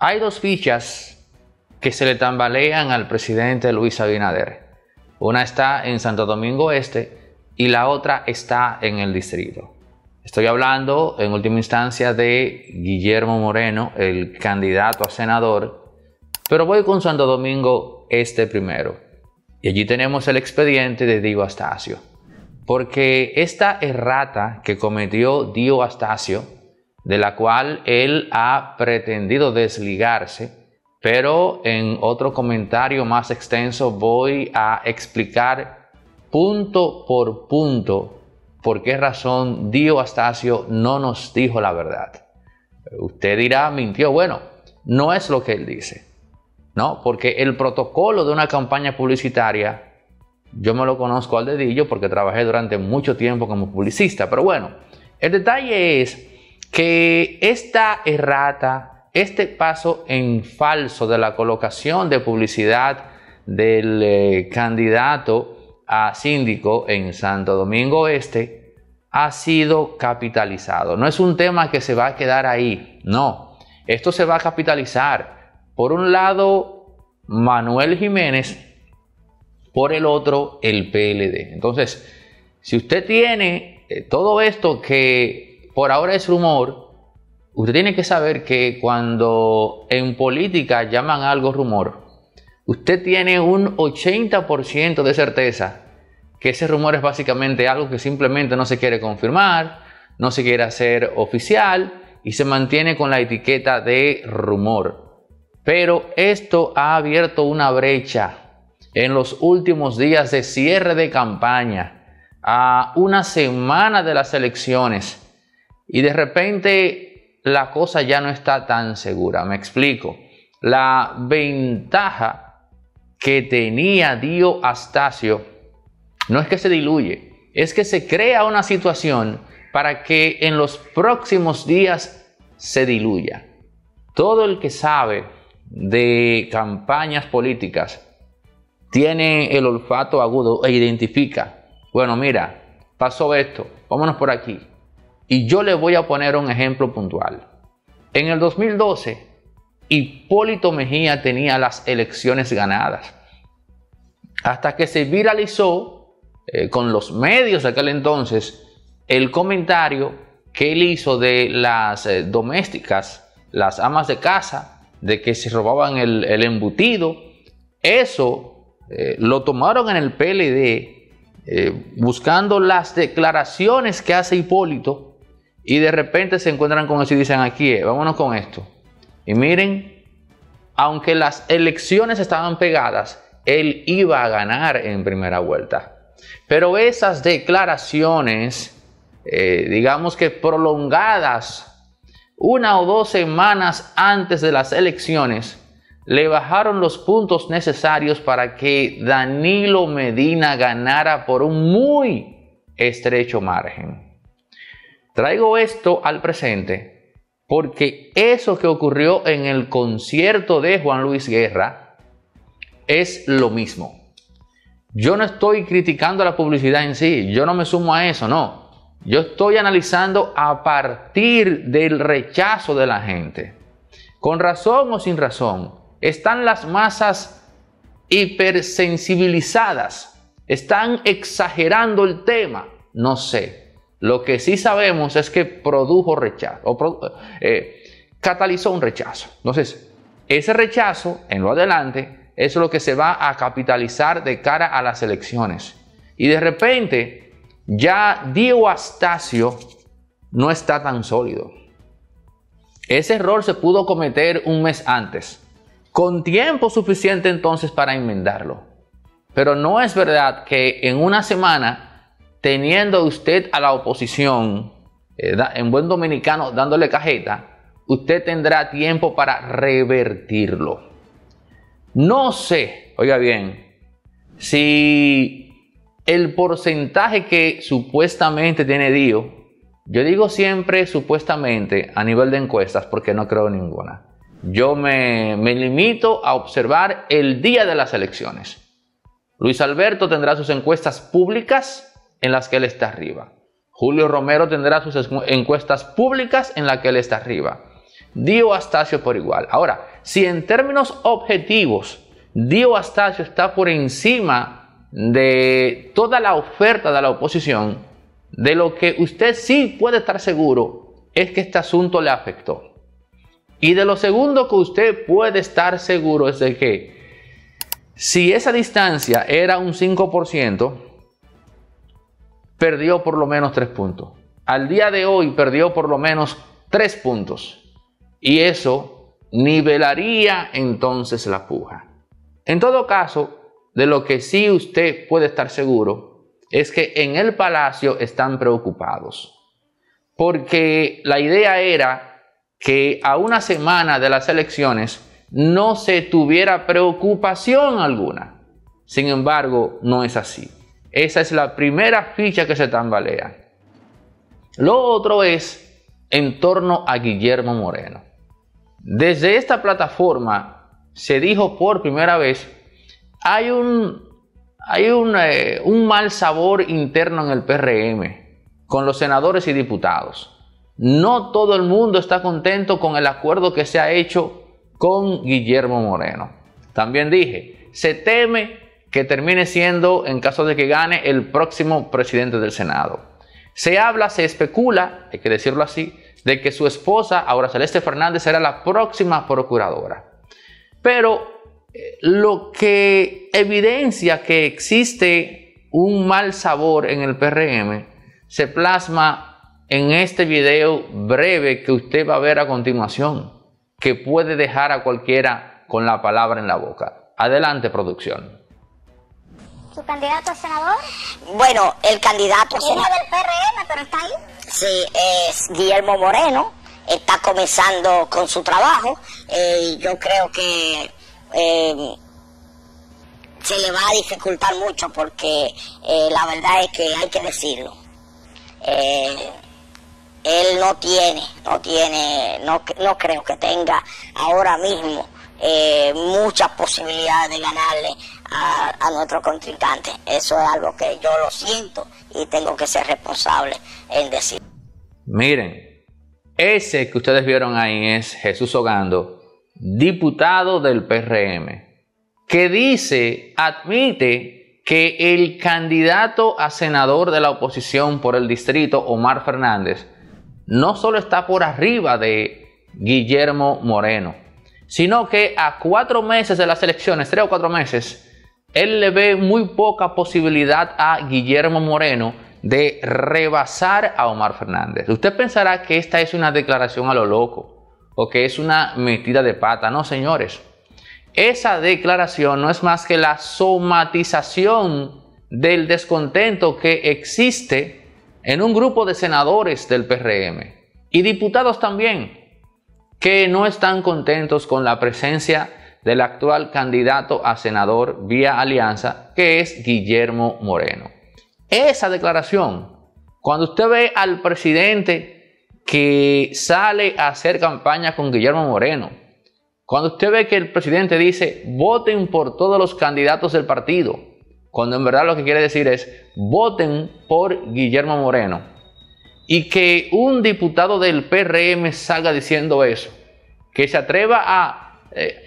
Hay dos fichas que se le tambalean al presidente Luis Abinader. Una está en Santo Domingo Este y la otra está en el distrito. Estoy hablando en última instancia de Guillermo Moreno, el candidato a senador, pero voy con Santo Domingo Este primero. Y allí tenemos el expediente de Dio Astacio, porque esta errata que cometió Dio Astacio, de la cual él ha pretendido desligarse, pero en otro comentario más extenso voy a explicar punto por punto por qué razón Dio Astacio no nos dijo la verdad. Usted dirá, mintió. Bueno, no es lo que él dice. No, porque el protocolo de una campaña publicitaria, yo me lo conozco al dedillo porque trabajé durante mucho tiempo como publicista. Pero bueno, el detalle es que esta errata, este paso en falso de la colocación de publicidad del candidato a síndico en Santo Domingo Este, ha sido capitalizado. No es un tema que se va a quedar ahí, no. Esto se va a capitalizar. Por un lado, Manuel Jiménez, por el otro, el PLD. Entonces, si usted tiene todo esto que por ahora es rumor, usted tiene que saber que cuando en política llaman algo rumor, usted tiene un 80% de certeza que ese rumor es básicamente algo que simplemente no se quiere confirmar, no se quiere hacer oficial y se mantiene con la etiqueta de rumor. Pero esto ha abierto una brecha en los últimos días de cierre de campaña, a una semana de las elecciones, y de repente la cosa ya no está tan segura. Me explico. La ventaja que tenía Dio Astacio no es que se diluye, es que se crea una situación para que en los próximos días se diluya. Todo el que sabe de campañas políticas tiene el olfato agudo e identifica, bueno, mira, pasó esto, vámonos por aquí. Y yo le voy a poner un ejemplo puntual. En el 2012, Hipólito Mejía tenía las elecciones ganadas, hasta que se viralizó con los medios de aquel entonces el comentario que él hizo de las domésticas, las amas de casa, de que se robaban el embutido. Eso lo tomaron en el PLD, buscando las declaraciones que hace Hipólito, y de repente se encuentran con eso y dicen, aquí vámonos con esto. Y miren, aunque las elecciones estaban pegadas, él iba a ganar en primera vuelta. Pero esas declaraciones, digamos que prolongadas, una o dos semanas antes de las elecciones, le bajaron los puntos necesarios para que Danilo Medina ganara por un muy estrecho margen. Traigo esto al presente porque eso que ocurrió en el concierto de Juan Luis Guerra es lo mismo. Yo no estoy criticando la publicidad en sí, yo no me sumo a eso, no. Yo estoy analizando a partir del rechazo de la gente. Con razón o sin razón, están las masas hipersensibilizadas. Están exagerando el tema. No sé. Lo que sí sabemos es que produjo rechazo, catalizó un rechazo. Entonces, ese rechazo, en lo adelante, es lo que se va a capitalizar de cara a las elecciones. Y de repente, ya Dio Astacio no está tan sólido. Ese error se pudo cometer un mes antes, con tiempo suficiente entonces para enmendarlo. Pero no es verdad que en una semana, teniendo usted a la oposición, en buen dominicano, dándole cajeta, usted tendrá tiempo para revertirlo. No sé, oiga bien, si el porcentaje que supuestamente tiene Dio, yo digo siempre supuestamente a nivel de encuestas porque no creo ninguna. Yo me limito a observar el día de las elecciones. Luis Alberto tendrá sus encuestas públicas en las que él está arriba. Julio Romero tendrá sus encuestas públicas en las que él está arriba. Dio Astacio por igual. Ahora, si en términos objetivos Dio Astacio está por encima de toda la oferta de la oposición, de lo que usted sí puede estar seguro es que este asunto le afectó. Y de lo segundo que usted puede estar seguro es de que si esa distancia era un 5%, perdió por lo menos 3 puntos. Al día de hoy perdió por lo menos 3 puntos. Y eso nivelaría entonces la puja. En todo caso, de lo que sí usted puede estar seguro es que en el Palacio están preocupados. Porque la idea era que a una semana de las elecciones no se tuviera preocupación alguna. Sin embargo, no es así. Esa es la primera ficha que se tambalea. Lo otro es en torno a Guillermo Moreno. Desde esta plataforma se dijo por primera vez, hay un mal sabor interno en el PRM con los senadores y diputados. No todo el mundo está contento con el acuerdo que se ha hecho con Guillermo Moreno. También dije, se teme que termine siendo, en caso de que gane, el próximo presidente del Senado. Se habla, se especula, hay que decirlo así, de que su esposa, Aura Celeste Fernández, será la próxima procuradora. Pero lo que evidencia que existe un mal sabor en el PRM se plasma en este video breve que usted va a ver a continuación, que puede dejar a cualquiera con la palabra en la boca. Adelante, producción. ¿Su candidato a senador? Bueno, el candidato a senador del PRM, pero está ahí. Sí, es Guillermo Moreno. Está comenzando con su trabajo. Yo creo que se le va a dificultar mucho porque la verdad es que hay que decirlo. Él no creo que tenga ahora mismo muchas posibilidades de ganarle a nuestro contrincante. Eso es algo que yo lo siento y tengo que ser responsable en decir. Miren, ese que ustedes vieron ahí es Jesús Ogando, diputado del PRM, que dice, admite que el candidato a senador de la oposición por el distrito, Omar Fernández, no solo está por arriba de Guillermo Moreno, sino que a 4 meses de las elecciones, 3 o 4 meses, él le ve muy poca posibilidad a Guillermo Moreno de rebasar a Omar Fernández. Usted pensará que esta es una declaración a lo loco o que es una metida de pata. No, señores. Esa declaración no es más que la somatización del descontento que existe en un grupo de senadores del PRM y diputados también, que no están contentos con la presencia del actual candidato a senador vía alianza, que es Guillermo Moreno. Esa declaración, cuando usted ve al presidente que sale a hacer campaña con Guillermo Moreno, cuando usted ve que el presidente dice voten por todos los candidatos del partido, cuando en verdad lo que quiere decir es voten por Guillermo Moreno, y que un diputado del PRM salga diciendo eso, que se atreva a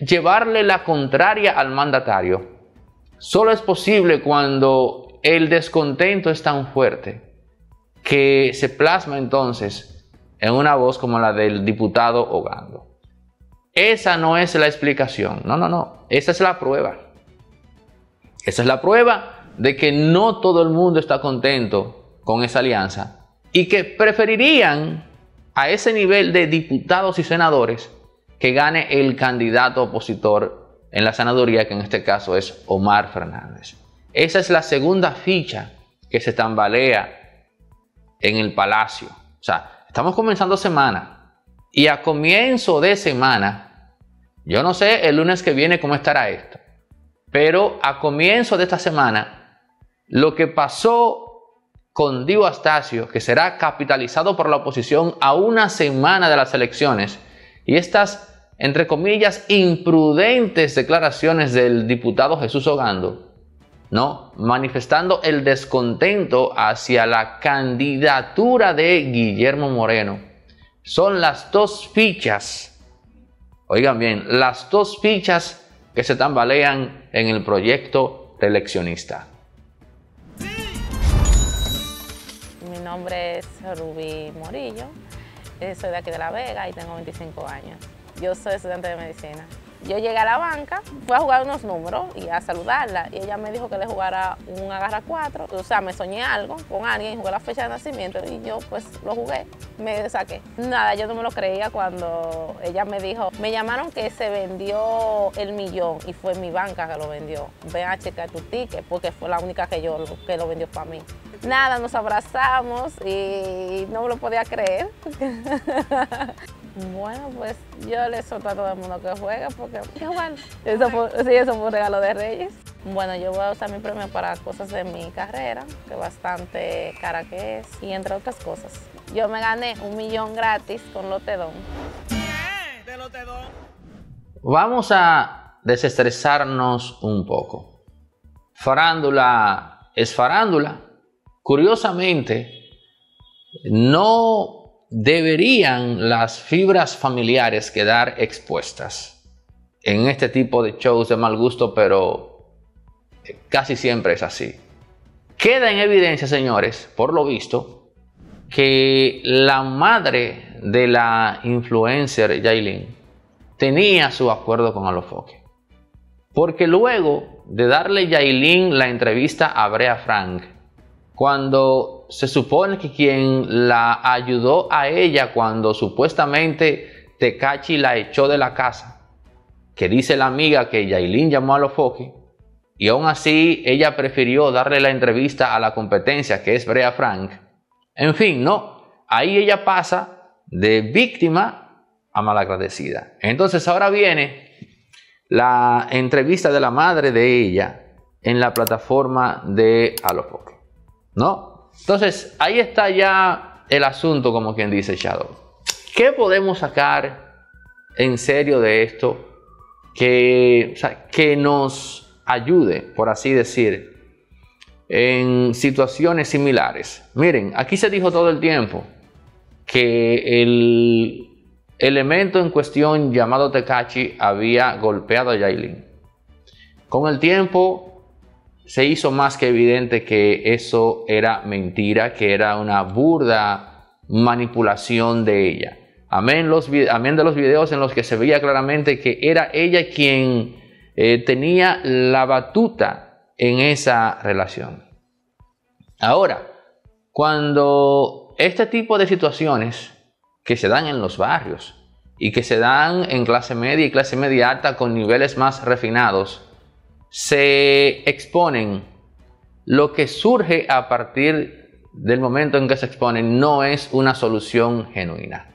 llevarle la contraria al mandatario, solo es posible cuando el descontento es tan fuerte que se plasma entonces en una voz como la del diputado Ogando. Esa no es la explicación, no, esa es la prueba. Esa es la prueba de que no todo el mundo está contento con esa alianza y que preferirían a ese nivel de diputados y senadores que gane el candidato opositor en la senaduría, que en este caso es Omar Fernández. Esa es la segunda ficha que se tambalea en el Palacio. O sea, estamos comenzando semana y a comienzo de semana, yo no sé el lunes que viene cómo estará esto, pero a comienzo de esta semana, lo que pasó con Dio Astacio, que será capitalizado por la oposición a una semana de las elecciones, y estas, entre comillas, imprudentes declaraciones del diputado Jesús Ogando, ¿no?, manifestando el descontento hacia la candidatura de Guillermo Moreno, son las dos fichas, Oigan bien, las dos fichas que se tambalean en el proyecto reeleccionista. Mi nombre es Rubí Morillo, soy de aquí de La Vega y tengo 25 años. Yo soy estudiante de medicina. Yo llegué a la banca, fui a jugar unos números y a saludarla. Y ella me dijo que le jugara un agarra 4. O sea, me soñé algo con alguien, jugué la fecha de nacimiento y yo pues lo jugué, me saqué. Nada, yo no me lo creía cuando ella me dijo, me llamaron que se vendió el millón y fue mi banca que lo vendió. Ven a checar tu ticket porque fue la única que lo vendió para mí. Nada, nos abrazamos y no me lo podía creer. Bueno, pues yo le suelto a todo el mundo que juega porque igual, eso fue un regalo de Reyes. Bueno, yo voy a usar mi premio para cosas de mi carrera, que bastante cara que es, y entre otras cosas. Yo me gané 1 millón gratis con Loterón. ¿De Loterón? Vamos a desestresarnos un poco. Farándula es farándula. Curiosamente, no deberían las fibras familiares quedar expuestas en este tipo de shows de mal gusto, pero casi siempre es así. Queda en evidencia, señores, por lo visto, que la madre de la influencer Yailin tenía su acuerdo con Alofoke. Porque luego de darle Yailin la entrevista a Brea Frank, cuando se supone que quien la ayudó a ella cuando supuestamente Tekashi la echó de la casa, que dice la amiga que Yailin llamó a Alofoke, y aún así ella prefirió darle la entrevista a la competencia, que es Brea Frank. En fin, no, ahí ella pasa de víctima a malagradecida. Entonces ahora viene la entrevista de la madre de ella en la plataforma de Alofoke, ¿no? Entonces, ahí está ya el asunto, como quien dice, Shadow. ¿Qué podemos sacar en serio de esto que nos ayude, por así decir, en situaciones similares? Miren, aquí se dijo todo el tiempo que el elemento en cuestión llamado Tekashi había golpeado a Yailin. Con el tiempo se hizo más que evidente que eso era mentira, que era una burda manipulación de ella. Amén de los videos en los que se veía claramente que era ella quien tenía la batuta en esa relación. Ahora, cuando este tipo de situaciones que se dan en los barrios y que se dan en clase media y clase media alta con niveles más refinados, se exponen, lo que surge a partir del momento en que se exponen no es una solución genuina.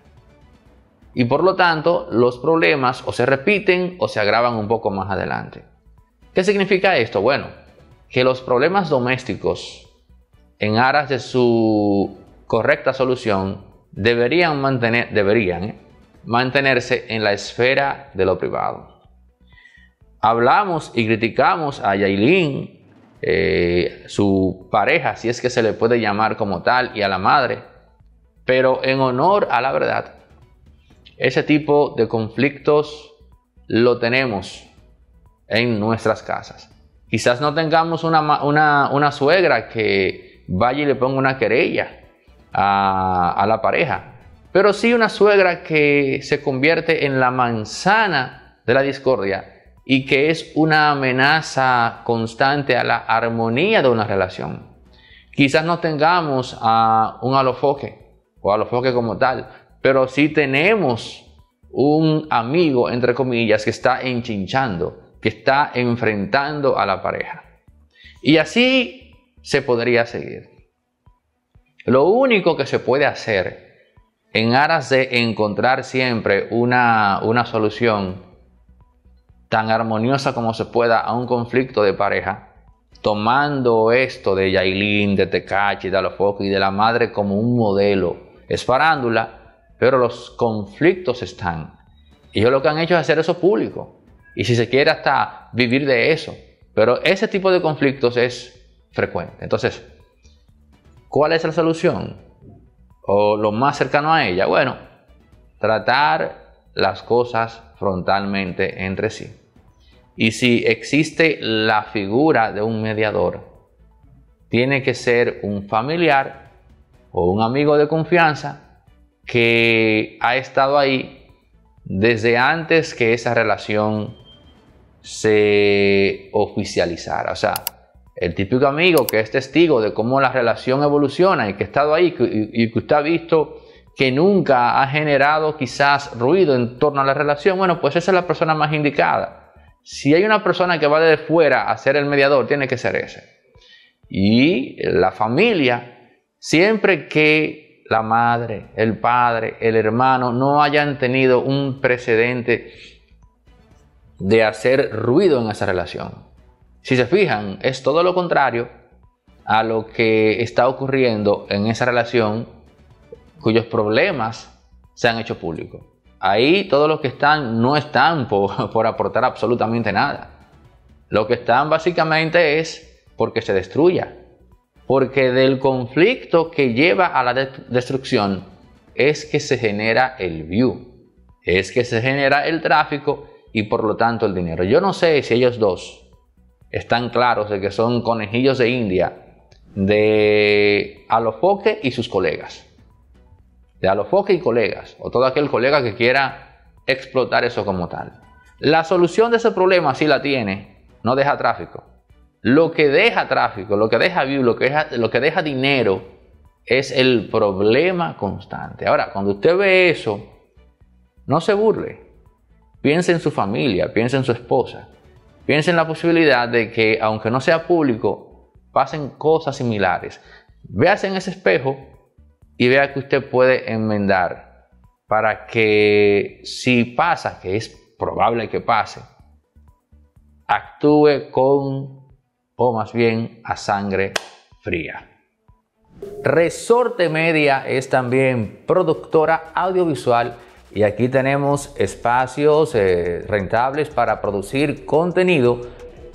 Y por lo tanto, los problemas o se repiten o se agravan un poco más adelante. ¿Qué significa esto? Bueno, que los problemas domésticos, en aras de su correcta solución, deberían mantenerse en la esfera de lo privado. Hablamos y criticamos a Yailin, su pareja, si es que se le puede llamar como tal, y a la madre. Pero en honor a la verdad, ese tipo de conflictos lo tenemos en nuestras casas. Quizás no tengamos una suegra que vaya y le ponga una querella a la pareja, pero sí una suegra que se convierte en la manzana de la discordia y que es una amenaza constante a la armonía de una relación. Quizás no tengamos a un Alofoke o Alofoke como tal, pero sí tenemos un amigo, entre comillas, que está enchinchando, que está enfrentando a la pareja. Y así se podría seguir. Lo único que se puede hacer en aras de encontrar siempre una solución tan armoniosa como se pueda a un conflicto de pareja, tomando esto de Yailin, de Tekashi, de Alofoke y de la madre como un modelo. Es farándula, pero los conflictos están. Ellos lo que han hecho es hacer eso público. Y si se quiere hasta vivir de eso. Pero ese tipo de conflictos es frecuente. Entonces, ¿cuál es la solución? O lo más cercano a ella. Bueno, tratar las cosas frontalmente entre sí. Y si existe la figura de un mediador, tiene que ser un familiar o un amigo de confianza que ha estado ahí desde antes que esa relación se oficializara. O sea, el típico amigo que es testigo de cómo la relación evoluciona y que ha estado ahí y que usted ha visto que nunca ha generado quizás ruido en torno a la relación, bueno, pues esa es la persona más indicada. Si hay una persona que va desde fuera a ser el mediador, tiene que ser ese. Y la familia, siempre que la madre, el padre, el hermano no hayan tenido un precedente de hacer ruido en esa relación. Si se fijan, es todo lo contrario a lo que está ocurriendo en esa relación cuyos problemas se han hecho públicos. Ahí todos los que están no están por aportar absolutamente nada. Lo que están básicamente es porque se destruya. Porque del conflicto que lleva a la destrucción es que se genera el view. Es que se genera el tráfico y por lo tanto el dinero. Yo no sé si ellos dos están claros de que son conejillos de India de Alofoke y sus colegas. De Alofoke y colegas, o todo aquel colega que quiera explotar eso como tal. La solución de ese problema sí la tiene, no deja tráfico. Lo que deja tráfico, lo que deja view, lo que deja dinero es el problema constante. Ahora, cuando usted ve eso, no se burle. Piense en su familia, piense en su esposa, piense en la posibilidad de que, aunque no sea público, pasen cosas similares. Véase en ese espejo y vea que usted puede enmendar para que, si pasa, que es probable que pase, actúe con, o más bien, a sangre fría. Resorte Media es también productora audiovisual y aquí tenemos espacios rentables para producir contenido.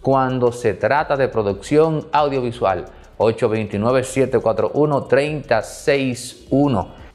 cuando se trata de producción audiovisual. 829-741-3061.